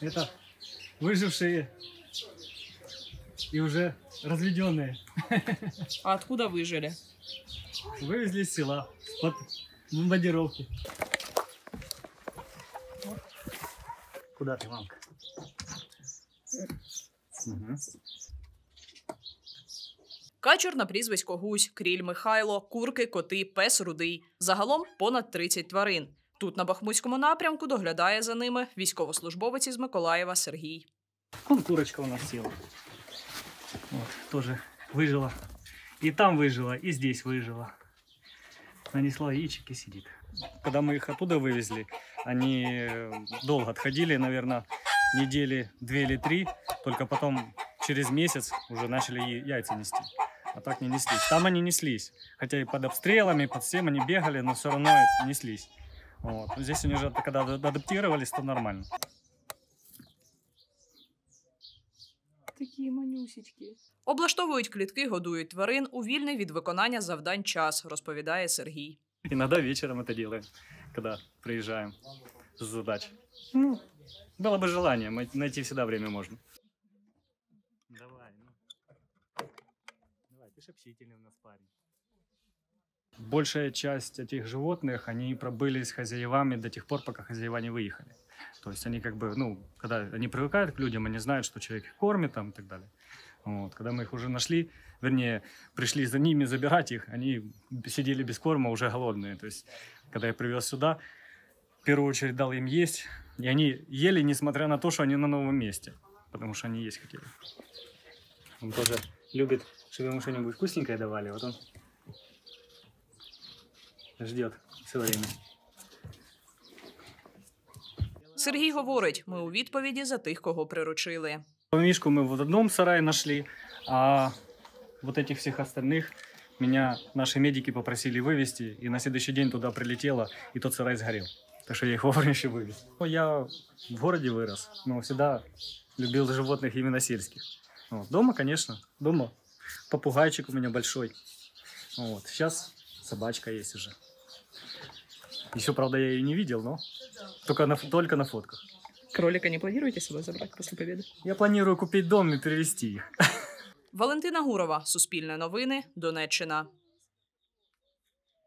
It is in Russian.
Это выжившие и уже разведенные. А откуда выжили? Вывезли из села, под бомбардировки. Куда ты, мамка? Угу. Качур на прізвисько Гусь, Кріль Михайло, курки, коти, пес Рудий. Загалом понад 30 тварин. Тут на Бахмутському напрямку доглядає за ними військовослужбовець із Миколаєва Сергій. Вон курочка у нас сіла. От, тоже вижила. И там выжила, и здесь выжила. Нанесла яичек и сидит. Когда мы их оттуда вывезли, они долго отходили, наверное, недели 2 или 3. Только потом через месяц уже начали яйца нести. А так не неслись. Там они неслись. Хотя и под обстрелами, под всем они бегали, но все равно неслись. Вот. Здесь они уже когда адаптировались, то нормально. Такі манюсічки. Облаштовують клітки, годують тварин у вільний від виконання завдань час, розповідає Сергій. Іноді вечором це робимо, коли приїжджаємо з задач. Ну, було б бажання, знайти завжди час можна. Давай, ну. Давай, ти ж общительний у нас парень. Большая часть этих животных, они пробыли с хозяевами до тех пор, пока хозяева не выехали. То есть они как бы, ну, когда они привыкают к людям, они знают, что человек их кормит там и так далее. Вот. Когда мы их уже нашли, вернее, пришли за ними забирать их, они сидели без корма, уже голодные. То есть, когда я привез сюда, в первую очередь дал им есть, и они ели, несмотря на то, что они на новом месте, потому что они есть хотели. Он тоже любит, чтобы ему что-нибудь вкусненькое давали, вот он ждет все время. Сергій говорить, ми у відповіді за тих, кого приручили. Мішку ми в одному сараї знайшли, а вот этих всіх остальных меня наші медики попросили вивезти, і на следующий день туди прилетіло, і тот сарай згорів. Так що я їх вовремя ще вивез. Я в місті вирос, але завжди любив животних іменно сільських. Дома, звісно, дома попугайчик у мене великий. Зараз собачка є вже. Еще, правда, я ее не видел, но только на фотках. Кролика не планируете с собой забрать после победы? Я планирую купить дом и перевезти их. Валентина Гурова, Суспільне новини, Донеччина.